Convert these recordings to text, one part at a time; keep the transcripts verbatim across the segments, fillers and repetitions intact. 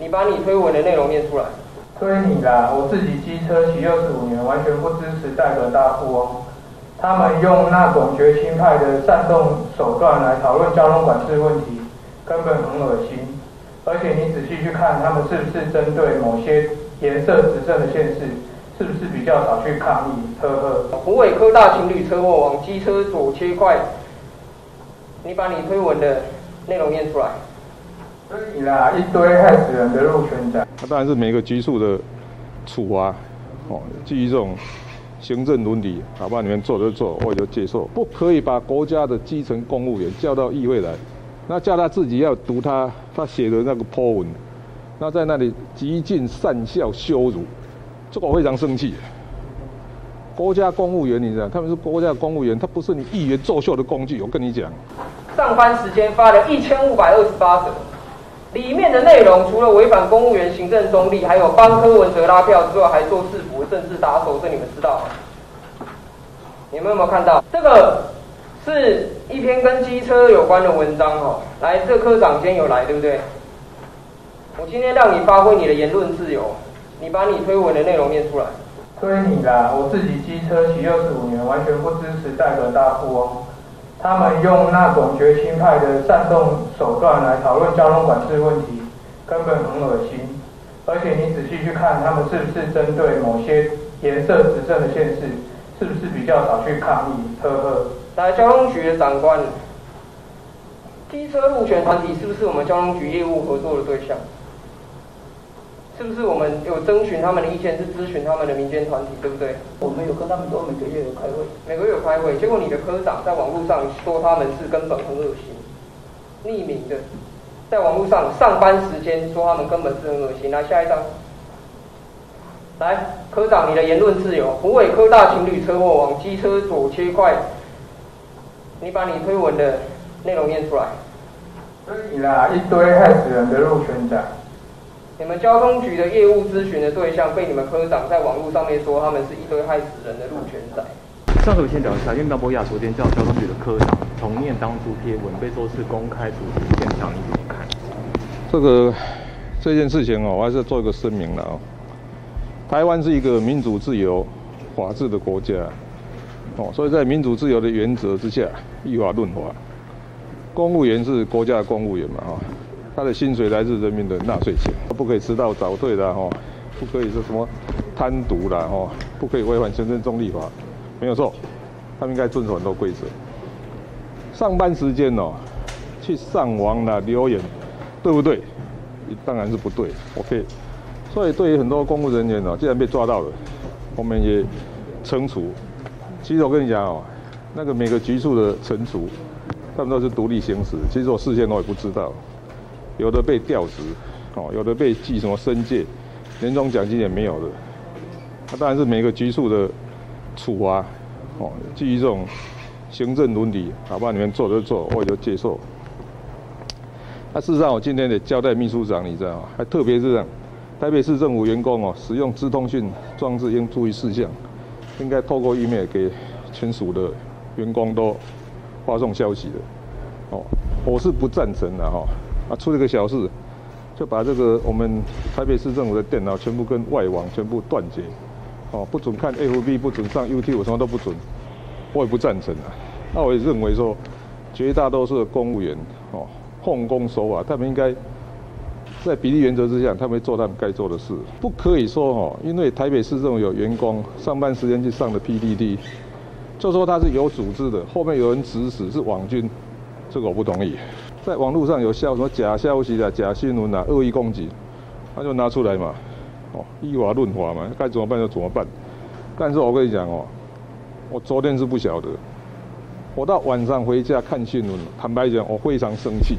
你把你推文的内容念出来。推你啦！我自己机车骑六十五年，完全不支持戴德大富翁。他们用那种决心派的煽动手段来讨论交通管制问题，根本很恶心。而且你仔细去看，他们是不是针对某些颜色执政的县市，是不是比较少去抗议？呵呵。虎尾科大情侣车祸往机车左切块，你把你推文的内容念出来。 所以啦，一堆害死人的路权仔，那当然是每个局处的处罚，哦，基于这种行政伦理，哪怕你们做就做，我就接受，不可以把国家的基层公务员叫到议会来，那叫他自己要读他他写的那个 po 文，那在那里极尽善笑羞辱，这个我非常生气。国家公务员，你知道，他们是国家公务员，他不是你议员作秀的工具，我跟你讲。上班时间发了一千五百二十八则。 里面的内容除了违反公务员行政中立，还有帮柯文哲拉票之外，还做市府政治打手，这你们知道吗？你们有没有看到？这个是一篇跟机车有关的文章哦。来，这科长今天有来，对不对？我今天让你发挥你的言论自由，你把你推文的内容念出来。推你啦！我自己机车骑六十五年，完全不支持戴德大富翁。 他们用那种决心派的煽动手段来讨论交通管制问题，根本很恶心。而且你仔细去看，他们是不是针对某些颜色执政的县市，是不是比较少去抗议？呵呵。来，交通局的长官，机车路权团体是不是我们交通局业务合作的对象？是不是我们有征询他们的意见，是咨询他们的民间团体，对不对？我们有跟他们说每个月有开会，每个月有开会。结果你的科长在网络上说他们是根本很恶心，匿名的，在网络上上班时间说他们根本是很恶心。来下一张，来科长你的言论自由。虎尾科大情侣车祸往机车左切块，你把你推文的内容念出来。所以啦，一堆害死人的路权仔。 你们交通局的业务咨询的对象被你们科长在网络上面说他们是一堆害死人的路权仔。上个我先聊一下，因为苗博雅昨天叫交通局的科长重念当初贴文，被说是公开处理现场，你怎么看？这个这件事情哦，我还是做一个声明了哦。台湾是一个民主自由、法治的国家哦，所以在民主自由的原则之下，依法论法。公务员是国家的公务员嘛，哈。 他的薪水来自人民的纳税钱，不可以迟到早退啦，吼，不可以说什么贪渎啦，吼，不可以违反行政中立法，没有错，他们应该遵守很多规则。上班时间哦，去上网啦、留言，对不对？当然是不对 ，OK。所以对于很多公务人员哦，既然被抓到了，我们也惩处。其实我跟你讲哦，那个每个局处的惩处，他们都是独立行使。其实我事先我也不知道。 有的被调职，哦，有的被记什么申诫，年终奖金也没有的。那、啊、当然是每个局处的处罚，哦，基于这种行政伦理，哪怕你们做就做，我也就接受。那、啊、事实上，我今天也交代秘书长，你知道吗？还特别是这样，台北市政府员工哦，使用资通讯装置应注意事项，应该透过 email 给全属的员工都发送消息的。哦，我是不赞成的哈。哦 啊，出了个小事，就把这个我们台北市政府的电脑全部跟外网全部断绝，哦，不准看 F B， 不准上 YouTube， 什么都不准，我也不赞成啊。那我也认为说，绝大多数的公务员哦，奉公守法，他们应该在比例原则之下，他们做他们该做的事，不可以说哦，因为台北市政府有员工上班时间去上的 P D D， 就说他是有组织的，后面有人指使是网军，这个我不同意。 在网络上有消什么假消息啦、假新闻啦、恶意攻击，那就拿出来嘛，哦，依法论法嘛，该怎么办就怎么办。但是我跟你讲哦，我昨天是不晓得，我到晚上回家看新闻，坦白讲，我非常生气。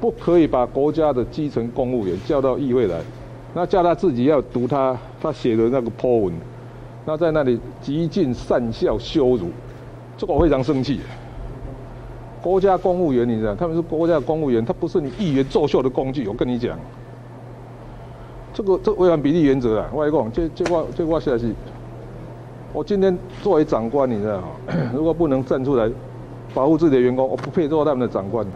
不可以把国家的基层公务员叫到议会来，那叫他自己要读他他写的那个 po 文，那在那里极尽善笑羞辱，这个我非常生气。 国家公务员，你知道，他们是国家公务员，他不是你议员作秀的工具。我跟你讲，这个这违反比例原则啊！我讲，这这话这话实在是，我今天作为长官，你知道，如果不能站出来保护自己的员工，我不配做他们的长官。